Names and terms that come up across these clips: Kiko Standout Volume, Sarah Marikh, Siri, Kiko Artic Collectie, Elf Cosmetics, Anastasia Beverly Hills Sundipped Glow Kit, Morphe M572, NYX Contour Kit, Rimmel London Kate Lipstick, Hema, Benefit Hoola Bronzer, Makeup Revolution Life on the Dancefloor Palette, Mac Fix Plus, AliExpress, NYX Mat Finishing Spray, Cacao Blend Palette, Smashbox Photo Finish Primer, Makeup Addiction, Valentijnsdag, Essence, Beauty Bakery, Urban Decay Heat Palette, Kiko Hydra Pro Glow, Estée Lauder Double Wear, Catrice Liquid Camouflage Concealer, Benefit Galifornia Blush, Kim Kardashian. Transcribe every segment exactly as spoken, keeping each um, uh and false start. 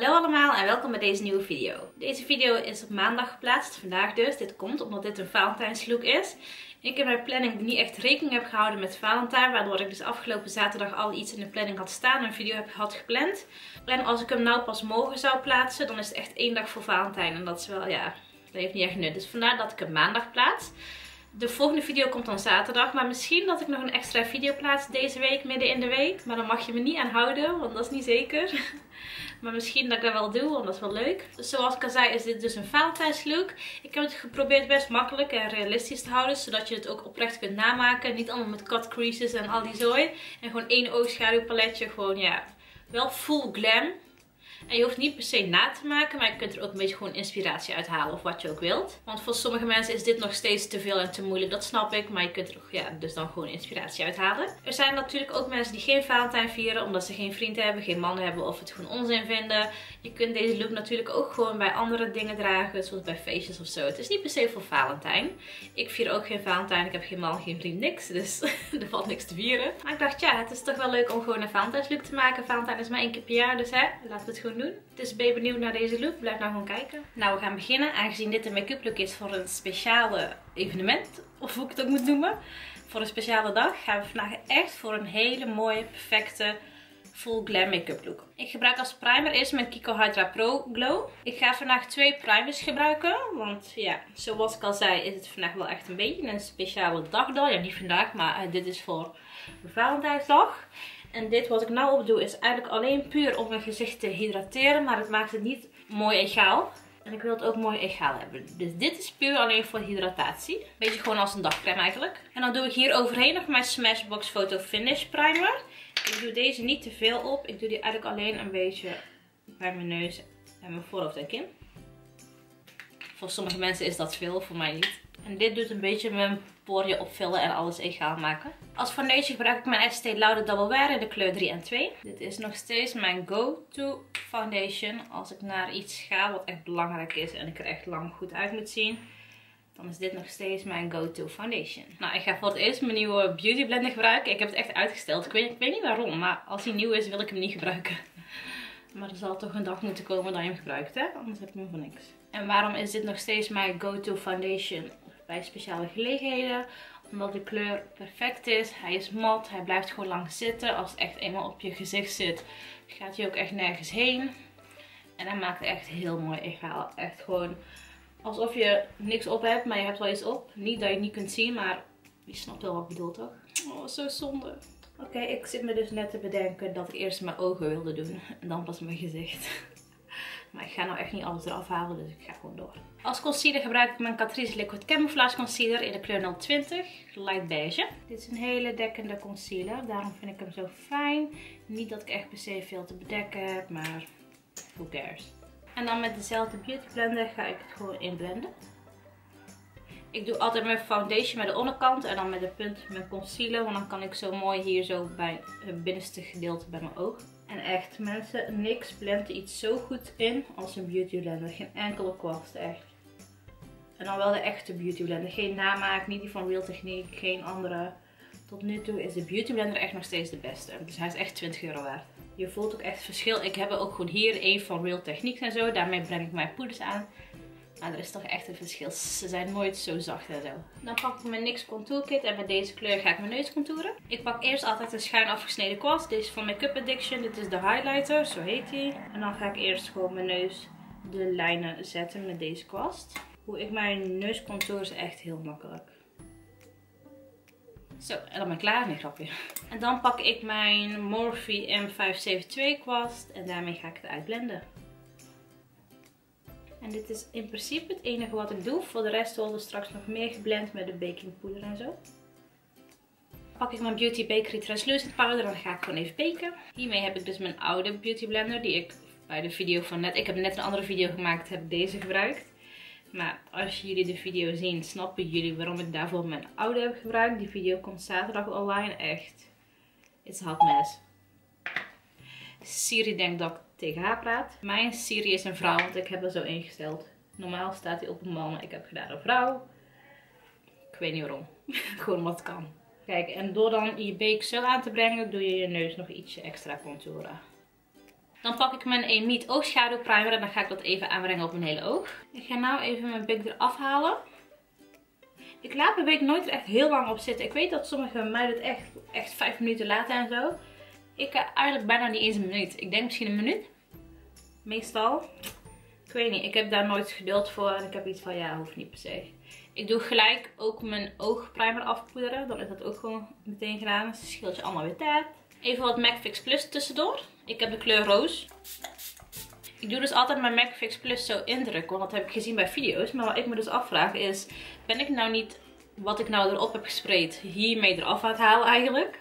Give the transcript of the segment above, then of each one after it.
Hallo allemaal en welkom bij deze nieuwe video. Deze video is op maandag geplaatst, vandaag dus. Dit komt omdat dit een Valentijnslook is. Ik in mijn planning niet echt rekening heb gehouden met Valentijn, waardoor ik dus afgelopen zaterdag al iets in de planning had staan en een video had gepland. En als ik hem nou pas morgen zou plaatsen, dan is het echt één dag voor Valentijn. En dat is wel, ja, dat heeft niet echt nut. Dus vandaar dat ik hem maandag plaats. De volgende video komt dan zaterdag, maar misschien dat ik nog een extra video plaats deze week, midden in de week. Maar dan mag je me niet aan houden, want dat is niet zeker. Maar misschien dat ik dat wel doe, want dat is wel leuk. Zoals ik al zei, is dit dus een Valentijnslook. Ik heb het geprobeerd best makkelijk en realistisch te houden, zodat je het ook oprecht kunt namaken. Niet allemaal met cut creases en al die zooi. En gewoon één oogschaduwpaletje, gewoon ja, wel full glam. En je hoeft niet per se na te maken, maar je kunt er ook een beetje gewoon inspiratie uit halen of wat je ook wilt. Want voor sommige mensen is dit nog steeds te veel en te moeilijk, dat snap ik. Maar je kunt er ook, ja, dus dan gewoon inspiratie uit halen. Er zijn natuurlijk ook mensen die geen Valentijn vieren, omdat ze geen vrienden hebben, geen mannen hebben of het gewoon onzin vinden. Je kunt deze look natuurlijk ook gewoon bij andere dingen dragen, zoals bij feestjes of zo. Het is niet per se voor Valentijn. Ik vier ook geen Valentijn, ik heb geen man, geen vriend, niks. Dus er valt niks te vieren. Maar ik dacht, ja, het is toch wel leuk om gewoon een Valentijnslook te maken. Valentijn is maar één keer per jaar, dus hè, laten we het gewoon doen. Dus ben je benieuwd naar deze look? Blijf nou gewoon kijken. Nou, we gaan beginnen. Aangezien dit een make-up look is voor een speciale evenement, of hoe ik het ook moet noemen, voor een speciale dag, gaan we vandaag echt voor een hele mooie, perfecte full glam make-up look. Ik gebruik als primer eerst mijn Kiko Hydra Pro Glow. Ik ga vandaag twee primers gebruiken, want ja, zoals ik al zei is het vandaag wel echt een beetje een speciale dag dan. Ja, niet vandaag, maar uh, dit is voor Valentijnsdag. En dit wat ik nou op doe is eigenlijk alleen puur om mijn gezicht te hydrateren, maar het maakt het niet mooi egaal. En ik wil het ook mooi egaal hebben. Dus dit is puur alleen voor hydratatie. Beetje gewoon als een dagcreme eigenlijk. En dan doe ik hier overheen nog mijn Smashbox Photo Finish Primer. Ik doe deze niet te veel op. Ik doe die eigenlijk alleen een beetje bij mijn neus en mijn voorhoofd en kin. Voor sommige mensen is dat veel, voor mij niet. En dit doet een beetje mijn poriën opvullen en alles egaal maken. Als foundation gebruik ik mijn Estée Lauder Double Wear in de kleur drie en twee. Dit is nog steeds mijn go-to foundation. Als ik naar iets ga wat echt belangrijk is en ik er echt lang goed uit moet zien, dan is dit nog steeds mijn go-to foundation. Nou, ik ga voor het eerst mijn nieuwe Beauty Blender gebruiken. Ik heb het echt uitgesteld. Ik weet, ik weet niet waarom, maar als hij nieuw is wil ik hem niet gebruiken. Maar er zal toch een dag moeten komen dat je hem gebruikt, hè? Anders heb ik hem voor niks. En waarom is dit nog steeds mijn go-to foundation bij speciale gelegenheden? Omdat de kleur perfect is. Hij is mat. Hij blijft gewoon lang zitten. Als het echt eenmaal op je gezicht zit, gaat hij ook echt nergens heen. En hij maakt het echt heel mooi egaal. Echt gewoon alsof je niks op hebt, maar je hebt wel iets op. Niet dat je het niet kunt zien, maar je snapt wel wat ik bedoel, toch? Oh, zo zonde. Oké, okay, ik zit me dus net te bedenken dat ik eerst mijn ogen wilde doen. En dan pas mijn gezicht. Maar ik ga nou echt niet alles eraf halen, dus ik ga gewoon door. Als concealer gebruik ik mijn Catrice Liquid Camouflage Concealer in de kleur nul twintig, light beige. Dit is een hele dekkende concealer, daarom vind ik hem zo fijn. Niet dat ik echt per se veel te bedekken heb, maar who cares. En dan met dezelfde beauty blender ga ik het gewoon inblenden. Ik doe altijd mijn foundation met de onderkant en dan met de punt mijn concealer. Want dan kan ik zo mooi hier zo bij het binnenste gedeelte bij mijn oog. En echt mensen, niks blendt iets zo goed in als een beauty blender. Geen enkele kwast, echt. En dan wel de echte beauty blender. Geen namaak, niet die van Real Techniek, geen andere. Tot nu toe is de beauty blender echt nog steeds de beste. Dus hij is echt twintig euro waard. Je voelt ook echt verschil. Ik heb er ook gewoon hier één van Real Techniek en zo. Daarmee breng ik mijn poeders aan. Maar er is toch echt een verschil. Ze zijn nooit zo zacht en zo. Dan pak ik mijn NYX Contour Kit en met deze kleur ga ik mijn neus contouren. Ik pak eerst altijd een schuin afgesneden kwast. Deze is van Makeup Addiction. Dit is de highlighter, zo heet die. En dan ga ik eerst gewoon mijn neus de lijnen zetten met deze kwast. Hoe ik mijn neus contour is echt heel makkelijk. Zo, en dan ben ik klaar. Nee, grapje. En dan pak ik mijn Morphe M vijf zeven twee kwast en daarmee ga ik het uitblenden. En dit is in principe het enige wat ik doe. Voor de rest wordt er straks nog meer geblend met de bakingpoeder en zo. Pak ik mijn Beauty Bakery Translucent Powder en dan ga ik gewoon even baken. Hiermee heb ik dus mijn oude Beauty Blender die ik bij de video van net... Ik heb net een andere video gemaakt, heb ik deze gebruikt. Maar als jullie de video zien, snappen jullie waarom ik daarvoor mijn oude heb gebruikt. Die video komt zaterdag online. Echt, it's a hot mess. Siri denkt dat ik tegen haar praat. Mijn Siri is een vrouw, want ik heb er zo ingesteld. Normaal staat hij op een man, maar ik heb gedaan een vrouw. Ik weet niet waarom. Gewoon wat kan. Kijk, en door dan je beek zo aan te brengen, doe je je neus nog ietsje extra contouren. Dan pak ik mijn Amide oogschaduw primer en dan ga ik dat even aanbrengen op mijn hele oog. Ik ga nou even mijn beek eraf halen. Ik laat mijn beek nooit er echt heel lang op zitten. Ik weet dat sommige meiden het echt, echt vijf minuten laten en zo. Ik ga eigenlijk bijna niet eens een minuut. Ik denk misschien een minuut. Meestal. Ik weet niet, ik heb daar nooit geduld voor en ik heb iets van ja, hoeft niet per se. Ik doe gelijk ook mijn oogprimer afpoederen. Dan is dat ook gewoon meteen gedaan. Dus het scheelt je allemaal weer tijd. Even wat Mac Fix Plus tussendoor. Ik heb de kleur roze. Ik doe dus altijd mijn Mac Fix Plus zo indrukken. Want dat heb ik gezien bij video's. Maar wat ik me dus afvraag is, ben ik nou niet wat ik nou erop heb gesprayed hiermee eraf aan het halen eigenlijk?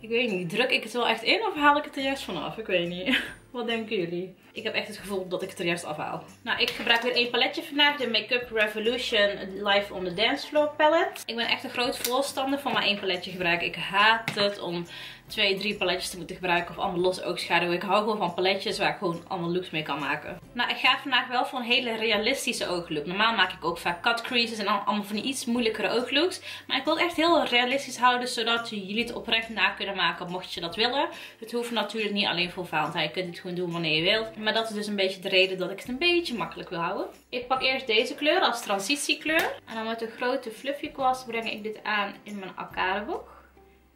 Ik weet niet, druk ik het wel echt in of haal ik het er juist vanaf? Ik weet niet. Wat denken jullie? Ik heb echt het gevoel dat ik het er juist afhaal. Nou, ik gebruik weer één paletje vandaag. De Makeup Revolution Life on the Dancefloor Palette. Ik ben echt een groot voorstander van maar één paletje gebruiken. Ik haat het om twee, drie paletjes te moeten gebruiken. Of allemaal losse oogschaduw. Ik hou gewoon van paletjes waar ik gewoon allemaal looks mee kan maken. Nou, ik ga vandaag wel voor een hele realistische ooglook. Normaal maak ik ook vaak cut creases en allemaal van die iets moeilijkere ooglooks. Maar ik wil het echt heel realistisch houden. Zodat jullie het oprecht na kunnen maken mocht je dat willen. Het hoeft natuurlijk niet alleen voor Valentijn. Je kunt het gewoon doen wanneer je wilt. Maar dat is dus een beetje de reden dat ik het een beetje makkelijk wil houden. Ik pak eerst deze kleur als transitiekleur. En dan met een grote fluffy kwast breng ik dit aan in mijn arcadeboog.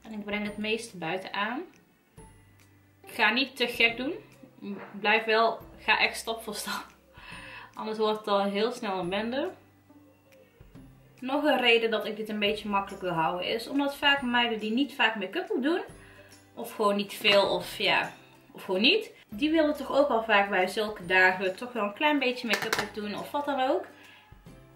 En ik breng het meeste buiten aan. Ik ga niet te gek doen. Blijf wel, ga echt stap voor stap. Anders wordt het al heel snel een bende. Nog een reden dat ik dit een beetje makkelijk wil houden is omdat vaak meiden die niet vaak make-up op doen. Of gewoon niet veel of ja, of gewoon niet. Die willen toch ook al vaak bij zulke dagen toch wel een klein beetje make-up op doen of wat dan ook.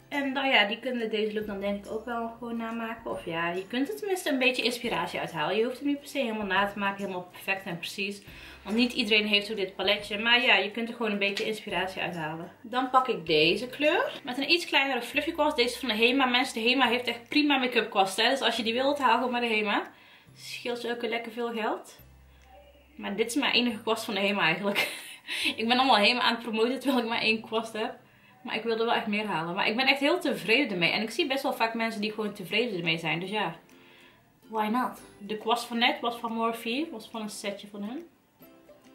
En nou ja, die kunnen deze look dan denk ik ook wel gewoon namaken. Of ja, je kunt er tenminste een beetje inspiratie uithalen. Je hoeft het niet per se helemaal na te maken, helemaal perfect en precies. Want niet iedereen heeft ook dit paletje. Maar ja, je kunt er gewoon een beetje inspiratie uithalen. Dan pak ik deze kleur. Met een iets kleinere fluffy kwast. Deze is van de Hema. Mensen, de Hema heeft echt prima make-up kwasten. Dus als je die wilt, haal gewoon maar de Hema. Scheelt je ook lekker veel geld. Maar dit is mijn enige kwast van de Hema eigenlijk. Ik ben allemaal Hema aan het promoten terwijl ik maar één kwast heb. Maar ik wilde wel echt meer halen. Maar ik ben echt heel tevreden ermee. En ik zie best wel vaak mensen die gewoon tevreden ermee zijn. Dus ja, why not? De kwast van net was van Morphe. Was van een setje van hen.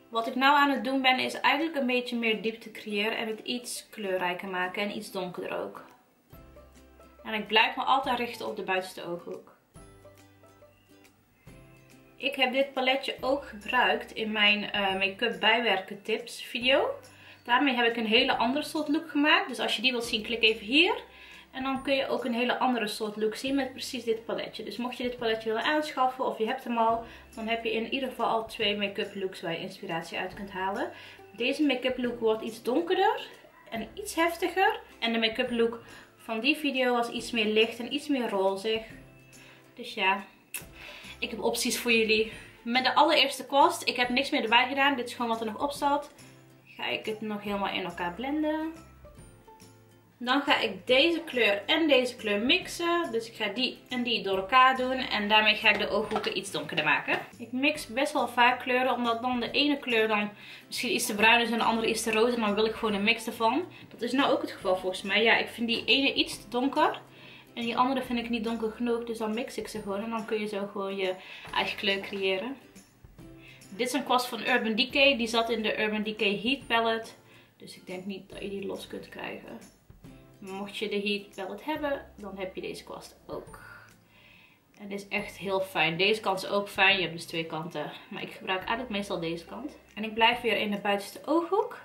Wat ik nou aan het doen ben is eigenlijk een beetje meer diepte creëren. En het iets kleurrijker maken. En iets donkerder ook. En ik blijf me altijd richten op de buitenste ooghoek. Ik heb dit paletje ook gebruikt in mijn uh, make-up bijwerken tips video. Daarmee heb ik een hele andere soort look gemaakt. Dus als je die wilt zien, klik even hier. En dan kun je ook een hele andere soort look zien met precies dit paletje. Dus mocht je dit paletje willen aanschaffen of je hebt hem al, dan heb je in ieder geval al twee make-up looks waar je inspiratie uit kunt halen. Deze make-up look wordt iets donkerder en iets heftiger. En de make-up look van die video was iets meer licht en iets meer rozig. Dus ja, ik heb opties voor jullie. Met de allereerste kwast, ik heb niks meer erbij gedaan. Dit is gewoon wat er nog op zat. Ga ik het nog helemaal in elkaar blenden. Dan ga ik deze kleur en deze kleur mixen. Dus ik ga die en die door elkaar doen. En daarmee ga ik de ooghoeken iets donkerder maken. Ik mix best wel vaak kleuren. Omdat dan de ene kleur dan misschien iets te bruin is en de andere iets te rood. En dan wil ik gewoon een mix ervan. Dat is nou ook het geval volgens mij. Ja, ik vind die ene iets te donker. En die andere vind ik niet donker genoeg. Dus dan mix ik ze gewoon. En dan kun je zo gewoon je eigen kleur creëren. Dit is een kwast van Urban Decay. Die zat in de Urban Decay Heat Palette. Dus ik denk niet dat je die los kunt krijgen. Mocht je de Heat Palette hebben, dan heb je deze kwast ook. En dit is echt heel fijn. Deze kant is ook fijn. Je hebt dus twee kanten. Maar ik gebruik eigenlijk meestal deze kant. En ik blijf weer in de buitenste ooghoek.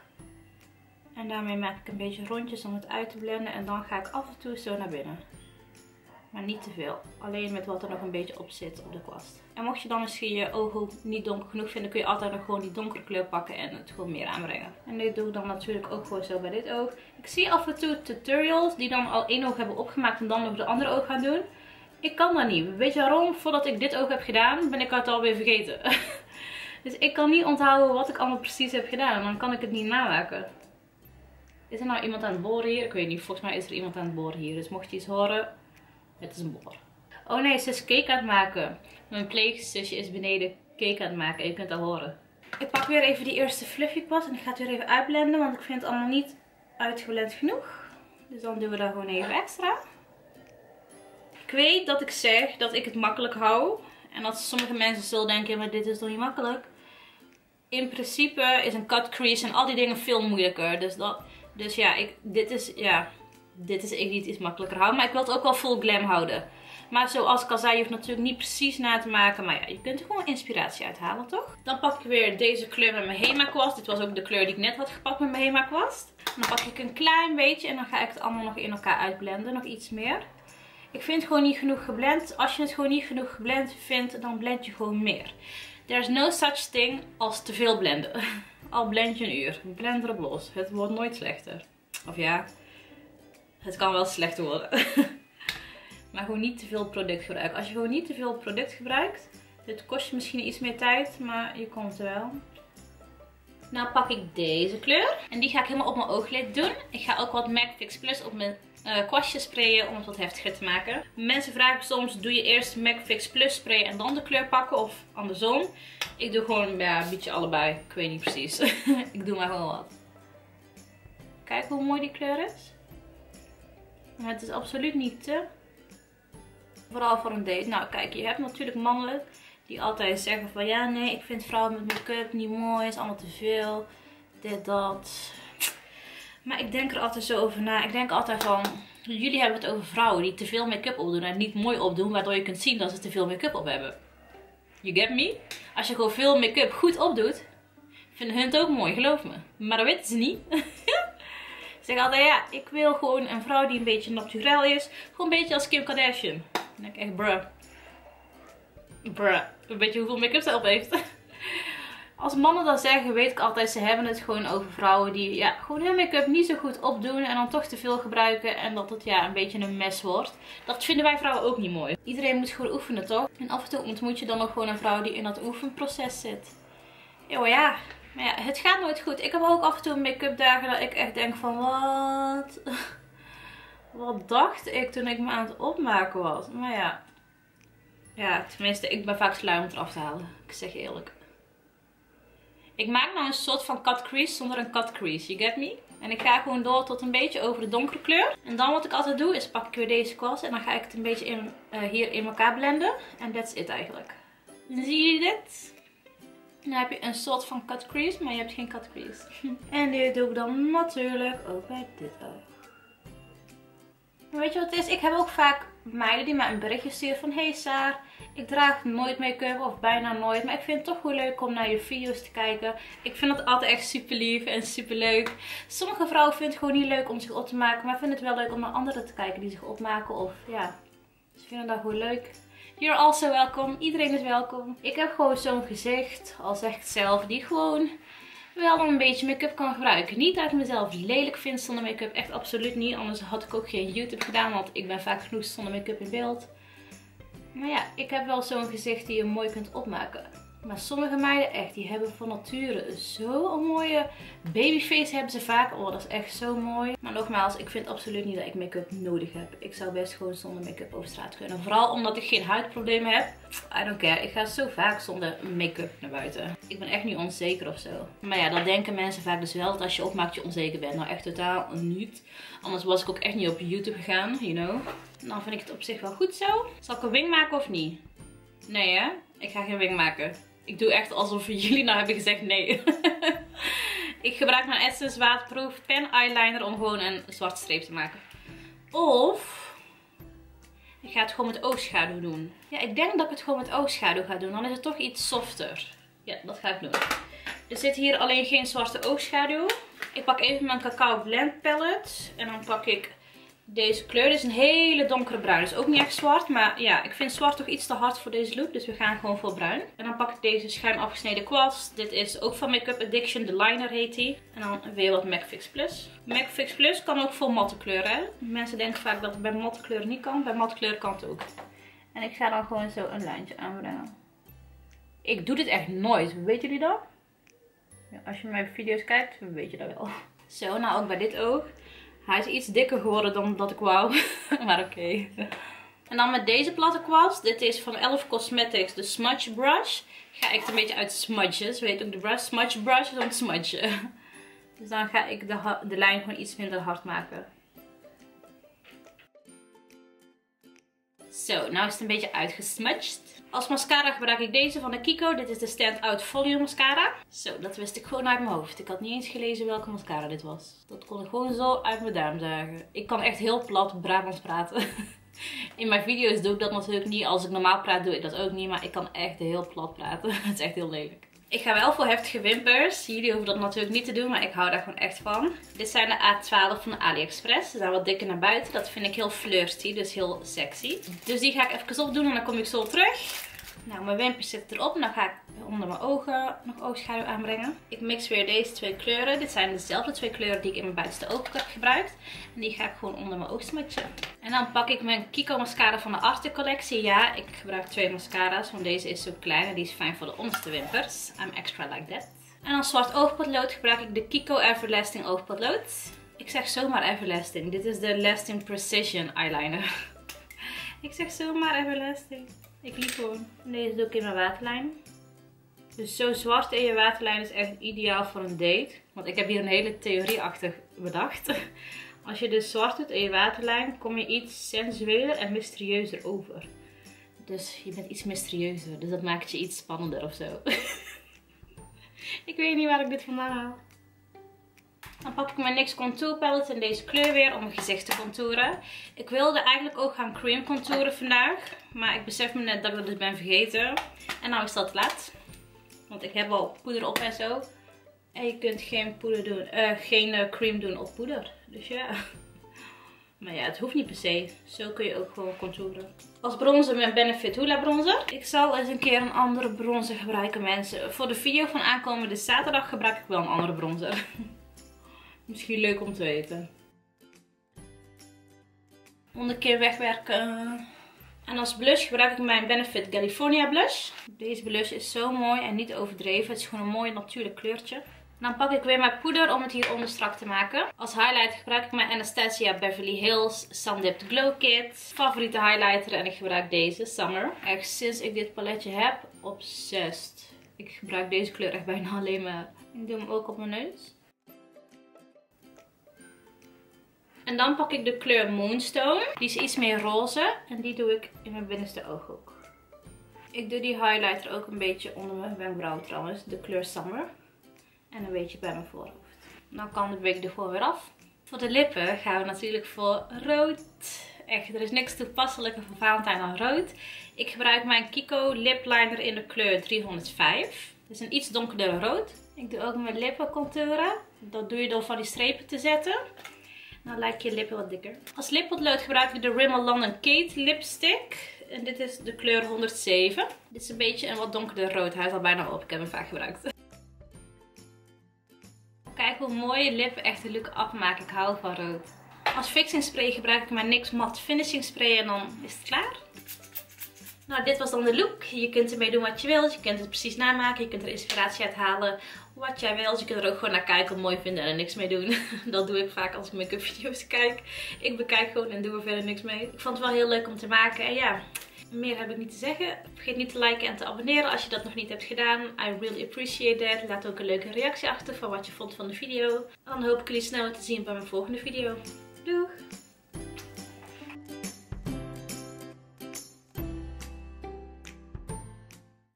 En daarmee maak ik een beetje rondjes om het uit te blenden. En dan ga ik af en toe zo naar binnen. Maar niet te veel. Alleen met wat er nog een beetje op zit op de kwast. En mocht je dan misschien je ooghoek niet donker genoeg vinden, kun je altijd nog gewoon die donkere kleur pakken en het gewoon meer aanbrengen. En dit doe ik dan natuurlijk ook gewoon zo bij dit oog. Ik zie af en toe tutorials die dan al één oog hebben opgemaakt en dan nog de andere oog gaan doen. Ik kan dat niet. Weet je waarom? Voordat ik dit oog heb gedaan, ben ik het alweer vergeten. Dus ik kan niet onthouden wat ik allemaal precies heb gedaan. En dan kan ik het niet namaken. Is er nou iemand aan het boren hier? Ik weet niet. Volgens mij is er iemand aan het boren hier. Dus mocht je iets horen, het is een bor. Oh nee, ze is cake aan het maken. Mijn pleegzusje is beneden cake aan het maken. En je kunt dat horen. Ik pak weer even die eerste fluffy kwast. En ik ga het weer even uitblenden. Want ik vind het allemaal niet uitgeblend genoeg. Dus dan doen we daar gewoon even extra. Ik weet dat ik zeg dat ik het makkelijk hou. En dat sommige mensen zullen denken, maar dit is toch niet makkelijk. in principe is een cut crease en al die dingen veel moeilijker. Dus, dat, dus ja, ik, dit is, ja, dit is ik niet iets makkelijker houden. Maar ik wil het ook wel full glam houden. Maar zoals ik al zei, je hoeft natuurlijk niet precies na te maken. Maar ja, je kunt er gewoon inspiratie uithalen, toch? Dan pak ik weer deze kleur met mijn Hema kwast. Dit was ook de kleur die ik net had gepakt met mijn Hema kwast. Dan pak ik een klein beetje en dan ga ik het allemaal nog in elkaar uitblenden. Nog iets meer. Ik vind het gewoon niet genoeg geblend. Als je het gewoon niet genoeg geblend vindt, dan blend je gewoon meer. There's no such thing als te veel blenden. Al blend je een uur. Blend erop los. Het wordt nooit slechter. Of ja, het kan wel slechter worden. Maar gewoon niet te veel product gebruiken. Als je gewoon niet te veel product gebruikt, dit kost je misschien iets meer tijd, maar je komt er wel. Nou pak ik deze kleur. En die ga ik helemaal op mijn ooglid doen. Ik ga ook wat Mac Fix Plus op mijn uh, kwastje sprayen om het wat heftiger te maken. Mensen vragen soms, doe je eerst Mac Fix Plus sprayen en dan de kleur pakken? Of andersom. Ik doe gewoon ja, een beetje allebei. Ik weet niet precies. Ik doe maar gewoon wat. Kijk hoe mooi die kleur is. Maar het is absoluut niet te... Vooral voor een date. Nou kijk, je hebt natuurlijk mannen die altijd zeggen van ja nee, ik vind vrouwen met make-up niet mooi, is allemaal te veel, dit, dat. Maar ik denk er altijd zo over na. Ik denk altijd van, jullie hebben het over vrouwen die te veel make-up opdoen en niet mooi opdoen, waardoor je kunt zien dat ze te veel make-up op hebben. You get me? Als je gewoon veel make-up goed opdoet, vinden hun het ook mooi, geloof me. Maar dat weten ze niet. Ik zeg altijd ja, ik wil gewoon een vrouw die een beetje naturel is. Gewoon een beetje als Kim Kardashian. Dan denk ik echt bruh. Bruh. Weet je hoeveel make-up ze op heeft? Als mannen dat zeggen, weet ik altijd, ze hebben het gewoon over vrouwen die ja, gewoon hun make-up niet zo goed opdoen. En dan toch te veel gebruiken en dat het ja, een beetje een mes wordt. Dat vinden wij vrouwen ook niet mooi. Iedereen moet gewoon oefenen, toch? En af en toe ontmoet je dan ook gewoon een vrouw die in dat oefenproces zit. Yo, ja. Maar ja, het gaat nooit goed. Ik heb ook af en toe make-up dagen dat ik echt denk van wat? Wat dacht ik toen ik me aan het opmaken was? Maar ja. Ja, tenminste, ik ben vaak slui om het eraf te halen. Ik zeg je eerlijk. Ik maak nou een soort van cut crease zonder een cut crease. You get me? En ik ga gewoon door tot een beetje over de donkere kleur. En dan wat ik altijd doe is pak ik weer deze kwast. En dan ga ik het een beetje in, uh, hier in elkaar blenden. En that's it eigenlijk. Zien jullie dit? Dan heb je een soort van cut crease, maar je hebt geen cut crease. En dit doe ik dan natuurlijk ook bij dit oog. Weet je wat het is? Ik heb ook vaak meiden die mij een berichtje sturen van hey Saar, ik draag nooit make-up of bijna nooit. Maar ik vind het toch wel leuk om naar je video's te kijken. Ik vind het altijd echt super lief en super leuk. Sommige vrouwen vinden het gewoon niet leuk om zich op te maken. Maar vinden het wel leuk om naar anderen te kijken die zich opmaken. Of ja, ze vinden dat gewoon leuk. You're also welcome. Iedereen is welkom. Ik heb gewoon zo'n gezicht, al zeg ik het zelf, die gewoon wel een beetje make-up kan gebruiken. Niet dat ik mezelf lelijk vind zonder make-up. Echt absoluut niet. Anders had ik ook geen YouTube gedaan. Want ik ben vaak genoeg zonder make-up in beeld. Maar ja, ik heb wel zo'n gezicht die je mooi kunt opmaken. Maar sommige meiden echt, die hebben van nature zo'n mooie babyface hebben ze vaak. Oh, dat is echt zo mooi. Maar nogmaals, ik vind absoluut niet dat ik make-up nodig heb. Ik zou best gewoon zonder make-up over straat kunnen. Vooral omdat ik geen huidproblemen heb. I don't care. Ik ga zo vaak zonder make-up naar buiten. Ik ben echt niet onzeker of zo. Maar ja, dat denken mensen vaak dus wel. Dat als je opmaakt je onzeker bent. Nou echt totaal niet. Anders was ik ook echt niet op YouTube gegaan, you know. Dan vind ik het op zich wel goed zo. Zal ik een wing maken of niet? Nee hè? Ik ga geen wing maken. Ik doe echt alsof jullie nou hebben gezegd nee. Ik gebruik mijn Essence waterproof pen eyeliner om gewoon een zwarte streep te maken. Of... ik ga het gewoon met oogschaduw doen. Ja, ik denk dat ik het gewoon met oogschaduw ga doen. Dan is het toch iets softer. Ja, dat ga ik doen. Er zit hier alleen geen zwarte oogschaduw. Ik pak even mijn Cacao Blend Palette. En dan pak ik deze kleur. Dit is een hele donkere bruin. Dus ook niet echt zwart. Maar ja, ik vind zwart toch iets te hard voor deze look. Dus we gaan gewoon voor bruin. En dan pak ik deze schuin afgesneden kwast. Dit is ook van Makeup Addiction. De liner heet die. En dan weer wat Mac Fix Plus. Mac Fix Plus kan ook voor matte kleuren. Hè? Mensen denken vaak dat het bij matte kleuren niet kan. Bij matte kleuren kan het ook. En ik ga dan gewoon zo een lijntje aanbrengen. Ik doe dit echt nooit. Weet jullie dat? Ja, als je mijn video's kijkt, weet je dat wel. Zo, nou ook bij dit oog. Hij is iets dikker geworden dan dat ik wou. Maar oké. Okay. En dan met deze platte kwast. Dit is van Elf Cosmetics. De Smudge Brush. Ga ik het een beetje uit smudgen. Ze weet ook de brush. Smudge Brush is om het smudgen. Dus dan ga ik de, de lijn gewoon iets minder hard maken. Zo, nou is het een beetje uitgesmudged. Als mascara gebruik ik deze van de Kiko. Dit is de Stand Out Volume Mascara. Zo, dat wist ik gewoon uit mijn hoofd. Ik had niet eens gelezen welke mascara dit was. Dat kon ik gewoon zo uit mijn duim zuigen. Ik kan echt heel plat Brabants praten. In mijn video's doe ik dat natuurlijk niet. Als ik normaal praat doe ik dat ook niet. Maar ik kan echt heel plat praten. Het is echt heel lelijk. Ik ga wel voor heftige wimpers. Jullie hoeven dat natuurlijk niet te doen, maar ik hou daar gewoon echt van. Dit zijn de A twaalf van de AliExpress. Ze zijn wat dikker naar buiten. Dat vind ik heel flirty, dus heel sexy. Dus die ga ik even opdoen en dan kom ik zo terug. Nou, mijn wimpers zitten erop. Dan ga ik onder mijn ogen nog oogschaduw aanbrengen. Ik mix weer deze twee kleuren. Dit zijn dezelfde twee kleuren die ik in mijn buitenste oog heb gebruikt. En die ga ik gewoon onder mijn oog smutsen. En dan pak ik mijn Kiko mascara van de Arte collectie. Ja, ik gebruik twee mascara's. Want deze is zo klein en die is fijn voor de onderste wimpers. I'm extra like that. En als zwart oogpotlood gebruik ik de Kiko Everlasting Oogpotlood. Ik zeg zomaar Everlasting. Dit is de Lasting Precision Eyeliner. Ik zeg zomaar Everlasting. Ik liep gewoon. Deze doe ik in mijn waterlijn. Dus zo zwart in je waterlijn is echt ideaal voor een date. Want ik heb hier een hele theorie achter bedacht. Als je dus zwart doet in je waterlijn, kom je iets sensueler en mysterieuzer over. Dus je bent iets mysterieuzer. Dus dat maakt je iets spannender of zo. Ik weet niet waar ik dit vandaan haal. Dan pak ik mijn N Y X Contour Palette in deze kleur weer om mijn gezicht te contouren. Ik wilde eigenlijk ook gaan cream contouren vandaag. Maar ik besef me net dat ik dat dus ben vergeten. En nou is dat te laat. Want ik heb al poeder op en zo. En je kunt geen, poeder doen, uh, geen uh, cream doen op poeder. Dus ja. Maar ja, het hoeft niet per se. Zo kun je ook gewoon contouren. Als bronzer mijn Benefit Hoola Bronzer. Ik zal eens een keer een andere bronzer gebruiken, mensen. Voor de video van aankomende zaterdag gebruik ik wel een andere bronzer. Misschien leuk om te weten. Onderkin wegwerken. En als blush gebruik ik mijn Benefit Galifornia Blush. Deze blush is zo mooi en niet overdreven. Het is gewoon een mooi natuurlijk kleurtje. Dan pak ik weer mijn poeder om het hieronder strak te maken. Als highlight gebruik ik mijn Anastasia Beverly Hills Sundipped Glow Kit. Favoriete highlighter en ik gebruik deze, Summer. Echt sinds ik dit paletje heb, obsessed. Ik gebruik deze kleur echt bijna alleen maar. Ik doe hem ook op mijn neus. En dan pak ik de kleur Moonstone. Die is iets meer roze. En die doe ik in mijn binnenste ooghoek. Ik doe die highlighter ook een beetje onder mijn wenkbrauw trouwens. De kleur Summer. En een beetje bij mijn voorhoofd. Dan kan de blik ervoor weer af. Voor de lippen gaan we natuurlijk voor rood. Echt, er is niks toepasselijker voor Valentijn dan rood. Ik gebruik mijn Kiko Lip Liner in de kleur driehonderdvijf. Het is een iets donkerdere rood. Ik doe ook mijn lippen contouren. Dat doe je door van die strepen te zetten. Nou lijkt je lippen wat dikker. Als lippotlood gebruik ik de Rimmel London Kate Lipstick. En dit is de kleur honderdzeven. Dit is een beetje een wat donkerder rood. Hij is al bijna op. Ik heb hem vaak gebruikt. Kijk hoe mooie lippen echt de look afmaken. Ik hou van rood. Als fixing spray gebruik ik mijn N Y X Mat Finishing Spray. En dan is het klaar. Nou, dit was dan de look. Je kunt ermee doen wat je wilt. Je kunt het precies namaken. Je kunt er inspiratie uit halen. Wat jij wilt. Je kunt er ook gewoon naar kijken. Mooi vinden en er niks mee doen. Dat doe ik vaak als ik make-up video's kijk. Ik bekijk gewoon en doe er verder niks mee. Ik vond het wel heel leuk om te maken. En ja, meer heb ik niet te zeggen. Vergeet niet te liken en te abonneren als je dat nog niet hebt gedaan. I really appreciate that. Laat ook een leuke reactie achter van wat je vond van de video. En dan hoop ik jullie snel te zien bij mijn volgende video. Doeg!